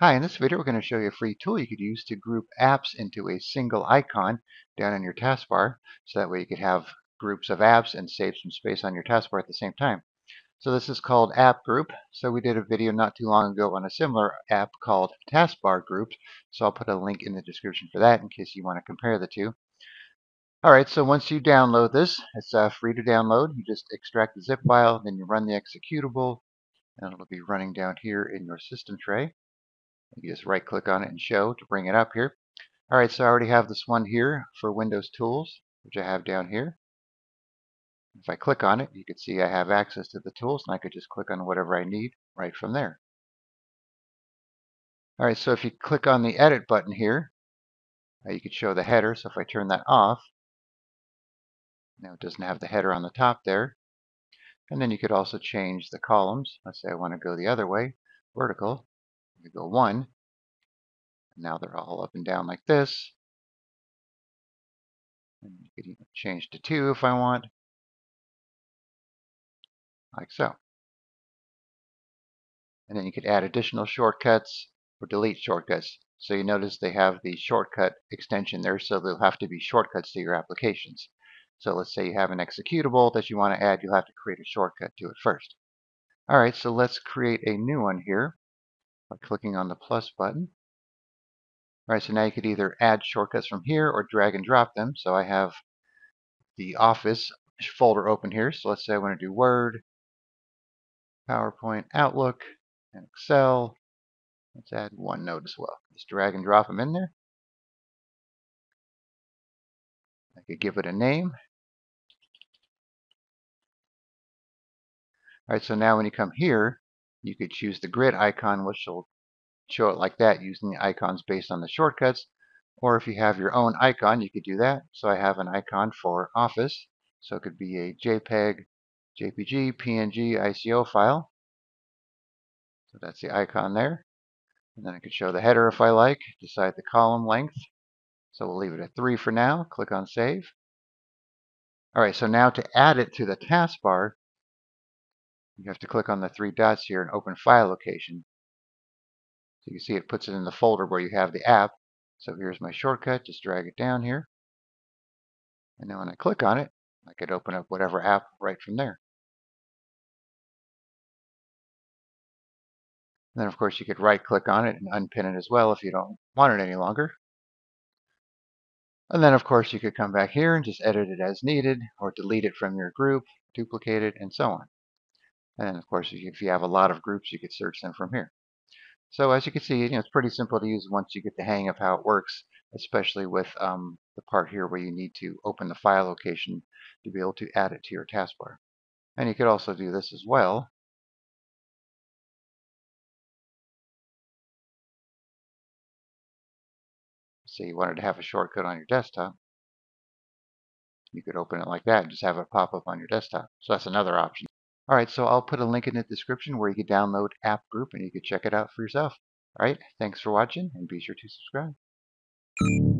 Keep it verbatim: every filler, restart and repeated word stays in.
Hi, in this video we're going to show you a free tool you could use to group apps into a single icon down in your taskbar, so that way you could have groups of apps and save some space on your taskbar at the same time. So this is called App Group. So we did a video not too long ago on a similar app called Taskbar Groups, so I'll put a link in the description for that in case you want to compare the two. Alright, so once you download this, it's uh, free to download. You just extract the zip file, then you run the executable, and it'll be running down here in your system tray. You just right click on it and show to bring it up here. Alright, so I already have this one here for Windows Tools, which I have down here. If I click on it, you can see I have access to the tools, and I could just click on whatever I need right from there. Alright, so if you click on the edit button here, uh, you could show the header. So if I turn that off, now it doesn't have the header on the top there. And then you could also change the columns. Let's say I want to go the other way, vertical. You go one. Now they're all up and down like this. And you can even change to two if I want, like so. And then you could add additional shortcuts or delete shortcuts. So you notice they have the shortcut extension there, so there'll have to be shortcuts to your applications. So let's say you have an executable that you want to add, you'll have to create a shortcut to it first. All right, so let's create a new one here by clicking on the plus button. Alright, so now you could either add shortcuts from here or drag and drop them. So I have the Office folder open here. So let's say I want to do Word, PowerPoint, Outlook, and Excel. Let's add OneNote as well. Just drag and drop them in there. I could give it a name. Alright, so now when you come here, you could choose the grid icon, which will show it like that using the icons based on the shortcuts. Or if you have your own icon, you could do that. So I have an icon for Office. So it could be a JPEG, J P G, P N G, I C O file. So that's the icon there. And then I could show the header if I like, decide the column length. So we'll leave it at three for now. Click on Save. All right, so now to add it to the taskbar, you have to click on the three dots here and open file location. So you can see it puts it in the folder where you have the app. So here's my shortcut. Just drag it down here. And then when I click on it, I could open up whatever app right from there. And then, of course, you could right click on it and unpin it as well if you don't want it any longer. And then, of course, you could come back here and just edit it as needed or delete it from your group, duplicate it, and so on. And of course, if you have a lot of groups, you could search them from here. So as you can see, you know, it's pretty simple to use once you get the hang of how it works, especially with um, the part here where you need to open the file location to be able to add it to your taskbar. And you could also do this as well. Say you wanted to have a shortcut on your desktop. You could open it like that and just have it pop up on your desktop. So that's another option. All right, so I'll put a link in the description where you can download App Group and you can check it out for yourself. All right, thanks for watching and be sure to subscribe.